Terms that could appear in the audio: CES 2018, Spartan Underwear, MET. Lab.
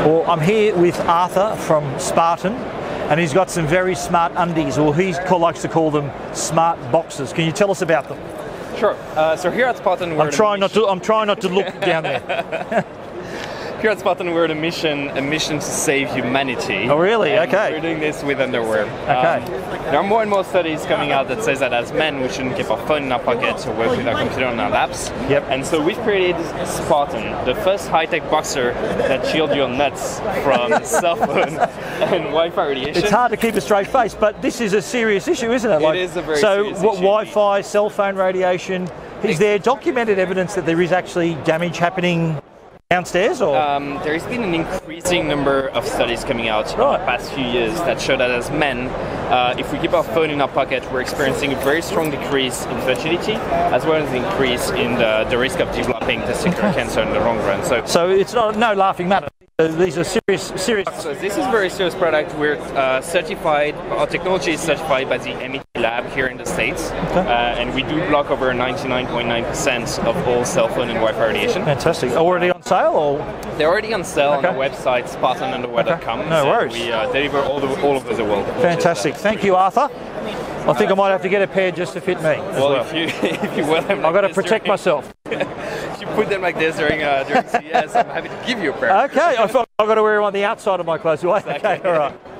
Well, I'm here with Arthur from Spartan, and he's got some very smart undies, or he likes to call them smart boxes. Can you tell us about them? Sure. So here at Spartan, we're I'm trying not to look down there. Here at Spartan, we're on a mission to save humanity. Oh, really? Okay. We're doing this with underwear. Okay. There are more and more studies coming out that says that as men, we shouldn't keep our phone in our pockets or work with our computer on our laps. Yep. And so we've created Spartan, the first high-tech boxer that shields your nuts from cell phone and Wi-Fi radiation. It's hard to keep a straight face, but this is a serious issue, isn't it? Like, it is a very serious issue. So Wi-Fi, cell phone radiation, is there documented evidence that there is actually damage happening downstairs, or? There's been an increasing number of studies coming out in the past few years that show that as men, if we keep our phone in our pocket, we're experiencing a very strong decrease in fertility, as well as an increase in the risk of developing testicular cancer in the long run. So it's not no laughing matter. These are serious. So this is a very serious product. We're certified. Our technology is certified by the MET. Lab here in the States, and we do block over 99.9% of all cell phone and Wi-Fi radiation. Fantastic. Already on sale, or? They're already on sale on our website, SpartanUnderwear.com. Okay. No worries. We deliver all over the world. Fantastic. Thank you, Arthur. I think I might have to get a pair just to fit me. Well, if you wear them, I've got to protect myself. If you put them like this during CES, I'm happy to give you a pair. Okay. I've got to wear them on the outside of my clothes. Right? Okay. All right.